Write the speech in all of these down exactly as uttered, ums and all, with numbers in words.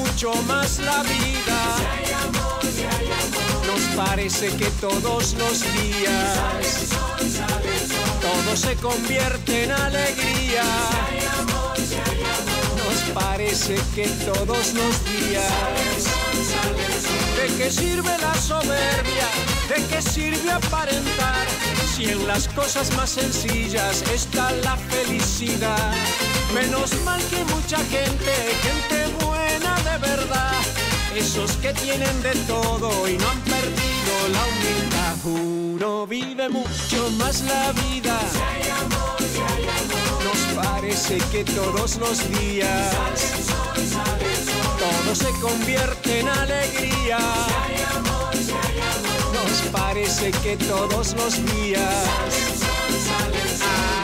mucho más la vida. Si hay amor, si hay amor. Nos parece que todos los días sale el sol, sale el sol. Todo se convierte en alegría. Si hay amor, si hay amor. Nos parece que todos los días sale el sol, sale el sol. ¿De qué sirve la soberbia? ¿De qué sirve aparentar? Si en las cosas más sencillas está la felicidad. Menos mal que mucha gente, gente buena de verdad, esos que tienen de todo y no han perdido la humildad. Juro, vive mucho más la vida. Si hay amor, si hay amor. Nos parece que todos los días sale el sol, sale el sol. Todo se convierte en alegría. Si hay amor, si hay amor. Nos parece que todos los días sale el sol, sale el sol. Ah,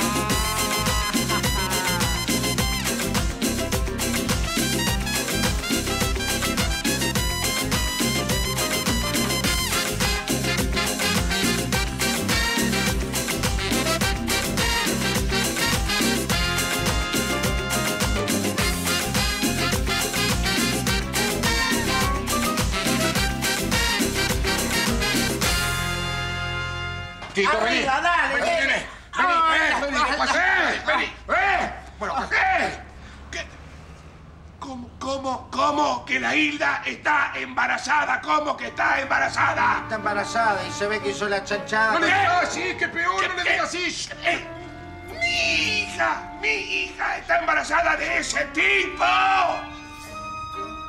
Tito, vení. Dale, vení, vení. Vení, vení, vení. Bueno, ¿qué? ¿Cómo, cómo, cómo que la Hilda está embarazada? ¿Cómo que está embarazada? Está embarazada y se ve que hizo la chanchada. No le digas así, que peor, no le digas así. Mi hija, mi hija está embarazada de ese tipo.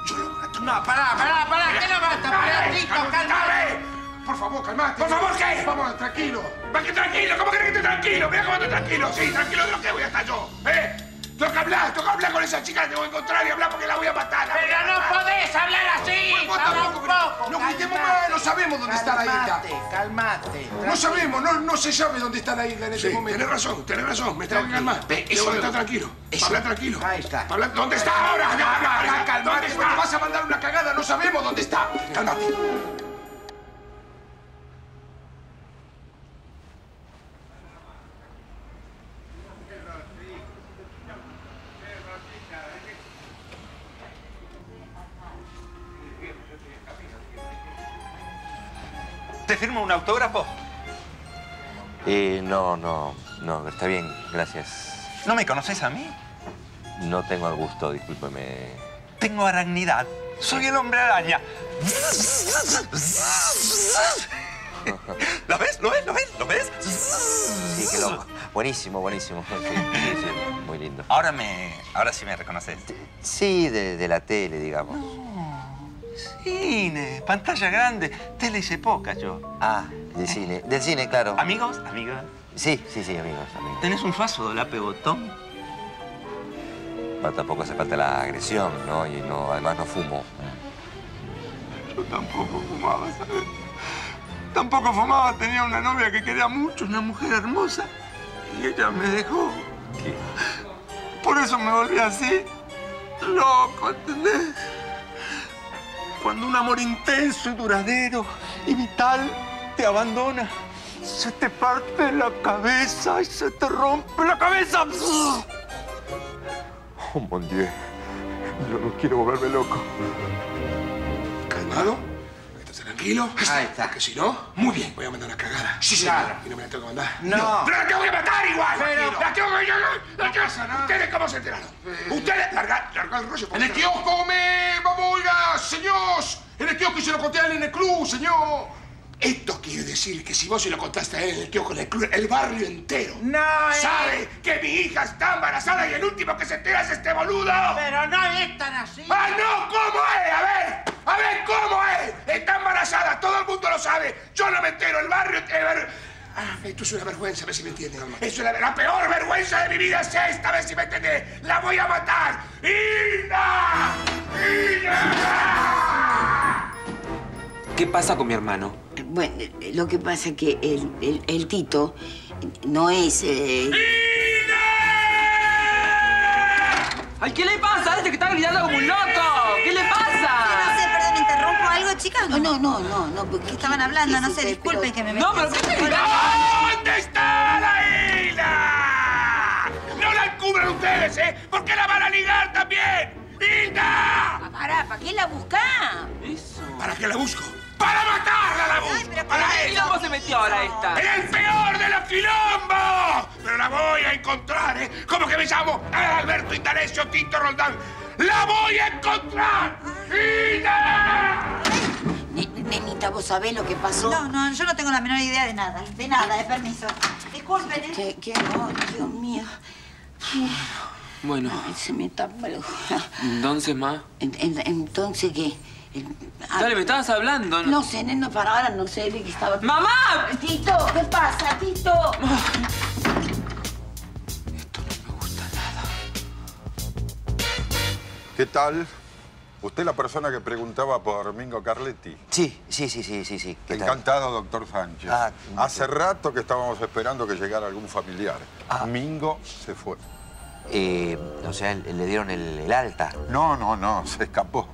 Yo lo mato. No, pará, pará, pará. ¿Qué lo mata? Pará, Tito, cálmate. Por favor, calmate. ¿Por favor qué? Vamos, tranquilo. ¿Para qué tranquilo? ¿Cómo querés que esté tranquilo? Mirá cómo estoy tranquilo. Sí, tranquilo de lo que voy a estar yo. ¿Eh? Toca hablar, toca hablar con esa chica. Te voy a encontrar y hablar porque la voy a matar. Pero voy a matar. No podés hablar así. Pues habla un poco. No gritemos más, no sabemos dónde está la isla. Calmate, calmate. No sabemos, no, no se sabe dónde está la isla en este sí, momento. Tenés razón, tenés razón. Me tengo que calmar. Yo voy a estar tranquilo. Habla tranquilo. Ahí está. Habla... ¿Dónde está ahora? Calmate, calmate. Te vas a mandar una cagada, no sabemos dónde está. Calmate. ¿Te firma un autógrafo? Eh, no, no, no, está bien, gracias. ¿No me conoces a mí? No tengo el gusto, discúlpeme. Tengo arañidad, soy el hombre araña. ¿Lo ves? ¿Lo ves? ¿Lo ves? ¿Lo ves? Sí, qué loco. Buenísimo, buenísimo. Sí, sí, sí, muy lindo. Ahora me, ahora sí me reconoces. Sí, de, de la tele, digamos. Cine, pantalla grande. Tele hice poca yo. Ah, de cine. Del cine, claro. ¿Amigos? ¿Amigas? Sí, sí, sí, amigos, amigos. ¿Tenés un faso de lape botón? Pero tampoco hace falta la agresión, ¿no? Y no, además no fumo. Yo tampoco fumaba, ¿sabes? Tampoco fumaba. Tenía una novia que quería mucho, una mujer hermosa. Y ella me dejó. ¿Qué? Por eso me volví así. Loco, ¿entendés? Cuando un amor intenso y duradero y vital te abandona, se te parte la cabeza y se te rompe la cabeza. Oh, mon Dieu. Yo no quiero volverme loco. ¿Calmado? ¿Estás tranquilo? Ahí está. Que si no, muy bien. Voy a mandar una cagada. Sí, sí. Claro. Y no me la tengo que mandar. No. no. ¡Pero la tengo que matar igual! Pero... ¡La tengo que matar! ¡La casa! No. ¿Ustedes cómo se enteraron? Eh... Ustedes... Larga, larga el rollo. ¡En el kiosco me... ¡Vamos, Olga! ¡Señor! ¡En el kiosco se lo conté a él en el club, señor! Esto quiere decir que si vos se lo contaste a él en el kiosco, en el club, el barrio entero... ¡No! Eh... ¡Sabe que mi hija está embarazada y el último que se entera es este boludo! ¡Pero no es tan así! ¡Ah, no! ¿Cómo es? A ver... A ver, ¿cómo es? Está embarazada, todo el mundo lo sabe. Yo no me entero, el barrio... El barrio... Ah, esto es una vergüenza, a ver si me entiendes. Es una, la peor vergüenza de mi vida es esta, a ver si me entiendes. ¡La voy a matar! ¡Hilda! ¡Hilda! ¿Qué pasa con mi hermano? Bueno, lo que pasa es que el, el, el Tito no es... Eh... ¡Hilda! ¡Ay, qué le pasa a este que está gritando como un loco! ¿Qué le pasa? Chicas, no, no, no, no, no, porque estaban hablando, sí, sí, no sé, disculpen pero... que me metan. No, pero ¿qué te digo? ¿Dónde está la Hilda? No la encubran ustedes, ¿eh? ¿Por qué la van a ligar también? ¡Hilda! Pará, pará, ¿Para qué la buscás? Eso. ¿Para qué la busco? ¡Para matarla la busco! Ay, pero ¡para qué eso! ¿Cómo se metió ahora esta? ¡En el peor de los quilombos! Pero la voy a encontrar, ¿eh? ¿Cómo que me llamo? Alberto Italesio Tito Roldán. ¡La voy a encontrar! ¡Hilda! Nenita, ¿vos sabés lo que pasó? No, no, yo no tengo la menor idea de nada. De nada, de permiso. Disculpen, ¿eh? ¿Qué? ¿Qué? Oh, Dios mío. Bueno. Ay, se me tapa el... ¿Entonces, ma? En, en, ¿Entonces qué? El... Dale, me estabas hablando, ¿no? No sé, nena, para ahora no sé de qué estaba... ¡Mamá! Tito, ¿qué pasa, Tito? Esto no me gusta nada. ¿Qué tal? ¿Usted es la persona que preguntaba por Mingo Carletti? Sí, sí, sí, sí, sí, sí. Encantado, doctor Sánchez. Ah, Hace rato que estábamos esperando que llegara algún familiar. Ah. Mingo se fue. Eh, o sea, ¿le dieron el, el alta? No, no, no, se escapó.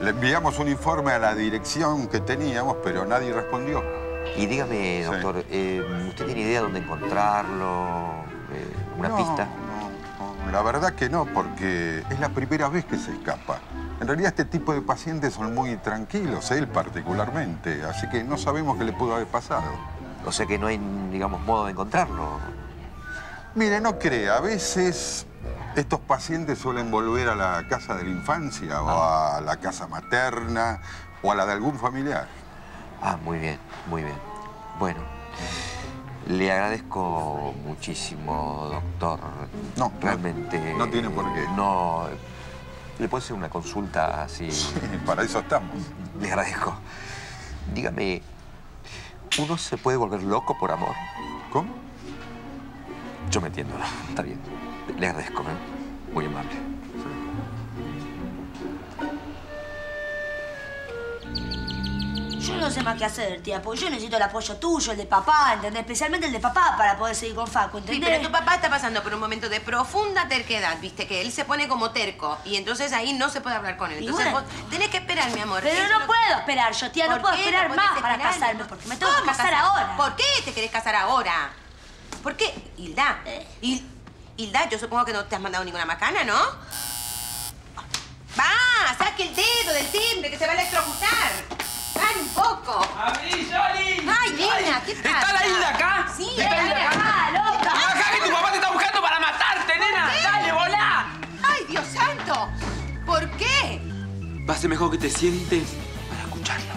Le enviamos un informe a la dirección que teníamos, pero nadie respondió. Y dígame, doctor, sí. eh, ¿usted tiene idea dónde encontrarlo? Eh, ¿Una no. pista? La verdad que no, porque es la primera vez que se escapa. En realidad este tipo de pacientes son muy tranquilos, él particularmente, así que no sabemos qué le pudo haber pasado. O sea que no hay, digamos, modo de encontrarlo. Mire, no crea, a veces estos pacientes suelen volver a la casa de la infancia o ah. a la casa materna o a la de algún familiar. Ah, muy bien, muy bien. Bueno. Le agradezco muchísimo, doctor. No, realmente... No, no tiene por qué. No... ¿Le puedo hacer una consulta así? Sí, para eso estamos. Le agradezco. Dígame, ¿uno se puede volver loco por amor? ¿Cómo? Yo me entiendo, ¿no? Está bien. Le agradezco, ¿eh? Muy amable. Yo no sé más qué hacer, tía, porque yo necesito el apoyo tuyo, el de papá, ¿entendés? Especialmente el de papá para poder seguir con Facu, ¿entendés? Sí, pero tu papá está pasando por un momento de profunda terquedad, ¿viste? Que él se pone como terco y entonces ahí no se puede hablar con él. Entonces bueno, vos tenés que esperar, mi amor. Pero no lo... puedo esperar yo, tía, no puedo esperar no más para casarme, porque me tengo que casar ahora. ¿Por qué te querés casar ahora? ¿Por qué? Hilda, ¿Eh? Hilda, yo supongo que no te has mandado ninguna macana, ¿no? ¡Va! ¡Saque el dedo del timbre que se va a electrocutar! ¡Un poco! ¡Abrí, Yoli! ¡Ay, nena! ¿Qué pasa? ¿Está la Hilda acá? Sí, está la Hilda acá, loca. ¡Acá que tu papá te está buscando para matarte, nena! ¿Qué? ¡Dale, volá! ¡Ay, Dios santo! ¿Por qué? Va a ser mejor que te sientes para escucharlo.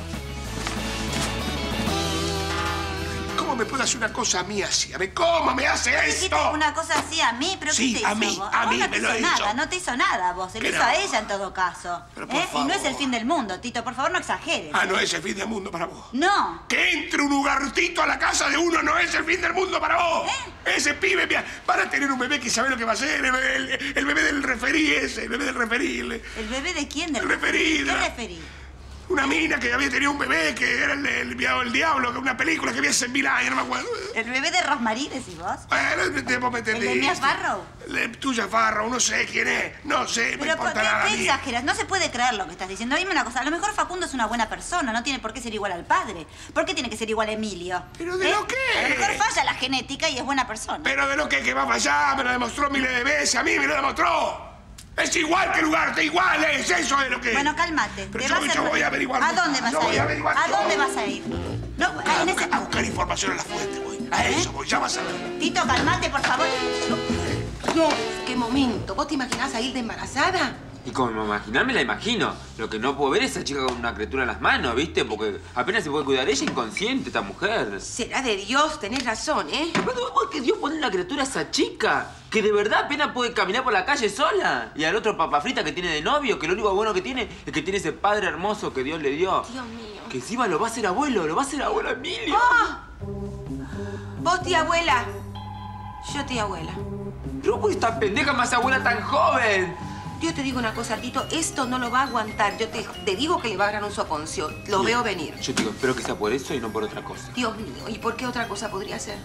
¿Cómo me puede hacer una cosa a mí así? A ver, ¿cómo me hace esto? ¿Una cosa así a mí? ¿Pero sí, qué te hizo? Sí, a mí, vos? a mí no me lo hizo. Nada, no te hizo nada vos, se lo hizo no? a ella en todo caso. Pero por ¿Eh? favor. Y no es el fin del mundo, Tito, por favor no exageres. Ah, ¿no es el fin del mundo para vos? No. Que entre un ugartito a la casa de uno no es el fin del mundo para vos. ¿Eh? Ese pibe, mira, van a tener un bebé que sabe lo que va a hacer, el, el, el bebé del referí ese, el bebé del referí. El, ¿El bebé de quién? Del referí. ¿Qué referí? Una mina que había tenido un bebé, que era el, el, el diablo, una película que vi hace mil años, no me acuerdo. ¿El bebé de Rosmarie, decís vos? Bueno, me entendí. ¿El de Mia Farrow? El tuya Farrow, no sé quién es, no sé, me importa nada. Pero, ¿qué exageras? No se puede creer lo que estás diciendo. Dime una cosa, a lo mejor Facundo es una buena persona, no tiene por qué ser igual al padre. ¿Por qué tiene que ser igual a Emilio? ¿Pero de ¿Eh? lo qué? A lo mejor falla la genética y es buena persona. ¿Pero de lo qué? Que va a fallar, me lo demostró miles de veces, a mí me lo demostró. Es igual que el lugar, te igual es, eso es lo que... Bueno, cálmate. Pero yo, yo voy a averiguar. ¿A dónde vas a ir? ¿A dónde vas a ir? No, a, en ese... a buscar información en la fuente, voy. A ¿Eh? eso voy, ya vas a ver. Tito, cálmate, por favor. No, no. Qué momento. ¿Vos te imaginás a Hilda embarazada? Y como imaginar, me la imagino. Lo que no puedo ver es a esa chica con una criatura en las manos, ¿viste? Porque apenas se puede cuidar ella inconsciente, esta mujer. Será de Dios, tenés razón, ¿eh? Pero ¿por qué Dios pone una criatura a esa chica? Que de verdad apenas puede caminar por la calle sola. Y al otro papafrita que tiene de novio, que lo único bueno que tiene es que tiene ese padre hermoso que Dios le dio. Dios mío. Que encima lo va a hacer abuelo, lo va a hacer abuelo Emilio. ¡Ah! Vos, tía abuela. Yo, tía abuela. Pero pues esta pendeja más abuela tan joven. Yo te digo una cosa, Tito, esto no lo va a aguantar. Yo te, te digo que le va a agarrar un soponcio. Lo Bien. veo venir. Yo te digo, espero que sea por eso y no por otra cosa. Dios mío, ¿y por qué otra cosa podría ser?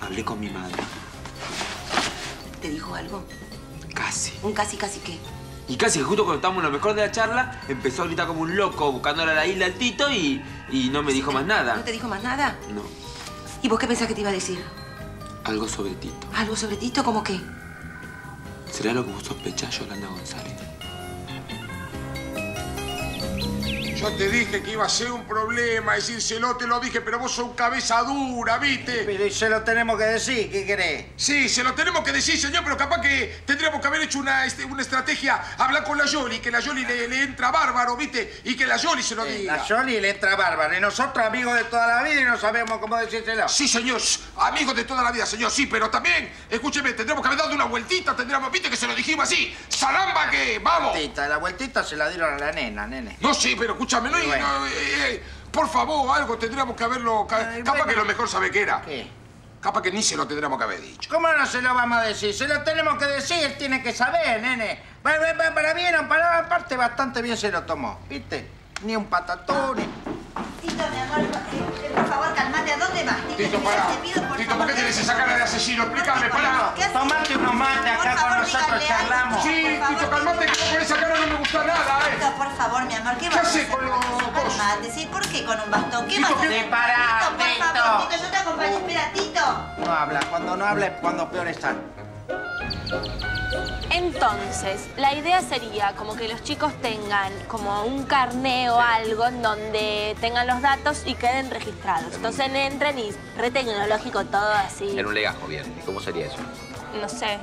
Hablé con mi madre. ¿Te dijo algo? Casi. ¿Un casi, casi qué? Y casi que justo cuando estábamos en lo mejor de la charla, empezó a gritar como un loco, buscándole a la Hilda al Tito y, y no me dijo te, más nada. ¿No te dijo más nada? No. ¿Y vos qué pensás que te iba a decir? Algo sobre Tito. ¿Algo sobre Tito? ¿Cómo qué? Será lo que vos sospechás, Yolanda González. Yo te dije que iba a ser un problema, decírselo, te lo dije, pero vos sos cabeza dura, ¿viste? Pero se lo tenemos que decir, ¿qué querés? Sí, se lo tenemos que decir, señor, pero capaz que tendríamos que haber hecho una, este, una estrategia, hablar con la Yoli, que la Yoli le, le entra bárbaro, ¿viste? Y que la Yoli se lo sí, diga. La Yoli le entra bárbaro, y nosotros amigos de toda la vida y no sabemos cómo decírselo. Sí, señor, amigos de toda la vida, señor, sí, pero también, escúcheme, tendremos que haber dado una vueltita, tendríamos, ¿viste? Que se lo dijimos así, ¡zaramba que vamos! Vueltita, la vueltita se la dieron a la nena, nene. No, sí, pero escúchame, no, bueno. no eh, eh, por favor, algo tendríamos que haberlo... Ca eh, capaz bueno. que lo mejor sabe qué era. ¿Qué? Capaz que ni se lo tendríamos que haber dicho. ¿Cómo no se lo vamos a decir? Se lo tenemos que decir, él tiene que saber, nene. Para, para, para bien o para aparte, bastante bien se lo tomó, ¿viste? Ni un patatón, ni... Tito, mi amor, eh, por favor, calmate. ¿A dónde vas? Tito, Tito pará. Te pido, por Tito, favor, ¿por qué tenés esa cara de asesino? Explícame, pará. Tomate unos mates acá favor, con nosotros, charlamos. Algo, sí, favor, Tito, calmate, que con esa cara no me gusta nada, ¿eh? Tito, por favor, mi amor, ¿qué, ¿Qué vas a hacer con los dos? ¿Sí? ¿Por qué con un bastón? ¿Qué vas a hacer? Pará, Tito, por Tito. favor, Tito, yo te acompaño. Espera, Tito. No habla. Cuando no habla es cuando peor están. Entonces, la idea sería como que los chicos tengan como un carné o algo en donde tengan los datos y queden registrados. Entonces entren y re tecnológico todo así. En un legajo, bien. ¿Y cómo sería eso? No sé.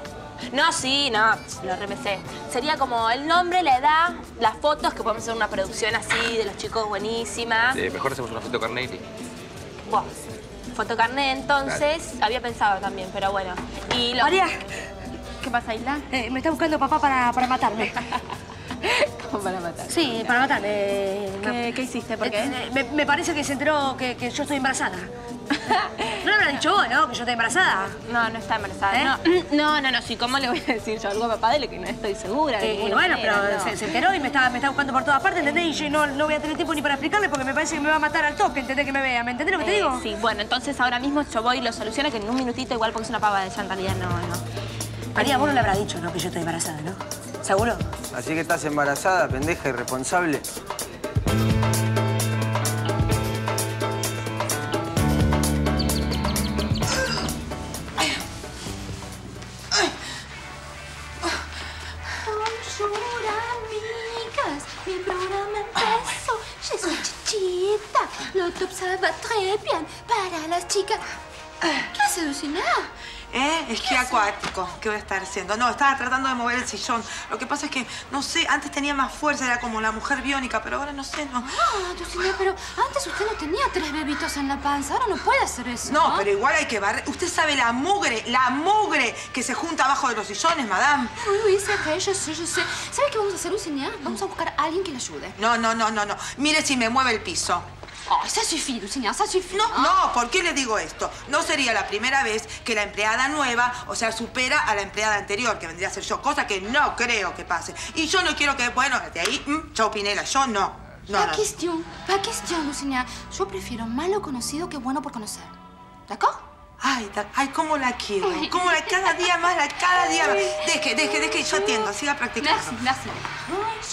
No, sí, no, lo remecé. Sería como el nombre, la edad, las fotos, que podemos hacer una producción así de los chicos buenísima. Eh, mejor hacemos una foto carné. Bueno, foto carné entonces, claro. Había pensado también, pero bueno. Y lo... María. ¿Qué pasa, Hilda? Eh, me está buscando papá para, para matarme. ¿Cómo para matarme? Sí, para matarme. ¿Qué, ¿Qué hiciste? ¿Por qué? Eh, me, me parece que se enteró que, que yo estoy embarazada. ¿No lo habrá dicho vos, no? ¿Que yo estoy embarazada? No, no está embarazada. ¿Eh? No, no, no, sí, ¿cómo le voy a decir yo algo a papá de lo que no estoy segura? Eh, bueno, manera, pero no. se, se enteró y me está, me está buscando por todas partes, ¿entendés? Y yo no, no voy a tener tiempo ni para explicarle porque me parece que me va a matar al toque, ¿entendés? Que me vea, ¿me entendés lo que eh, te digo? Sí, bueno, entonces ahora mismo yo voy y lo soluciono, que en un minutito igual porque es una pava de ella, en realidad no, no. María, vos no le habrás dicho, ¿no? Que yo estoy embarazada, ¿no? ¿Seguro? Así que estás embarazada, pendeja irresponsable. Ay. Ay. Bonjour, amigas. Mi programa empezó. Je suis chichita. Lo top se va très bien para las chicas. ¿Qué hace Lucina? ¿Eh? Esquí acuático. ¿Qué voy a estar haciendo? No, estaba tratando de mover el sillón. Lo que pasa es que, no sé, antes tenía más fuerza, era como la mujer biónica, pero ahora no sé, no. Ah, Lucina, pero antes usted no tenía tres bebitos en la panza, ahora no puede hacer eso. No, ¿no? Pero igual hay que barrer. Usted sabe la mugre, la mugre que se junta abajo de los sillones, madame. Uy, uy, sé, yo sé, yo sé. ¿Sabe qué vamos a hacer, Lucina? Vamos a buscar a alguien que le ayude. No, no, no, no, no. Mire si me mueve el piso. Oh, ça suffit, Lucina, ça suffit. No, no, ¿por qué le digo esto? No sería la primera vez que la empleada nueva, o sea, supera a la empleada anterior, que vendría a ser yo, cosa que no creo que pase. Y yo no quiero que, bueno, de ahí, chau Pinela, yo no. no la cuestión, la cuestión, Lucina. Yo prefiero malo conocido que bueno por conocer. ¿De acuerdo? Ay, ay, cómo la quiero. Cómo la, cada día más, la, cada día más. Deje, deje, deje, yo atiendo, siga practicando. Gracias, gracias. ¡Ah!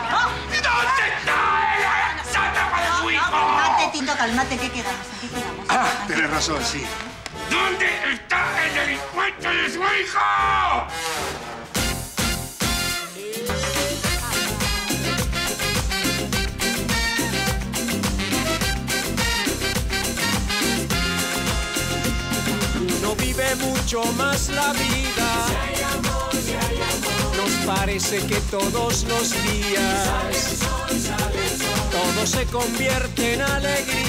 ¿Dónde está el santa para su hijo? Calmate, Tito, calmate, ¿qué quedamos? ¿Qué quedamos? Ah, tenés razón, sí. ¿Dónde está el delincuente de su hijo? No vive mucho más la vida. Parece que todos los días todo se convierte en alegría.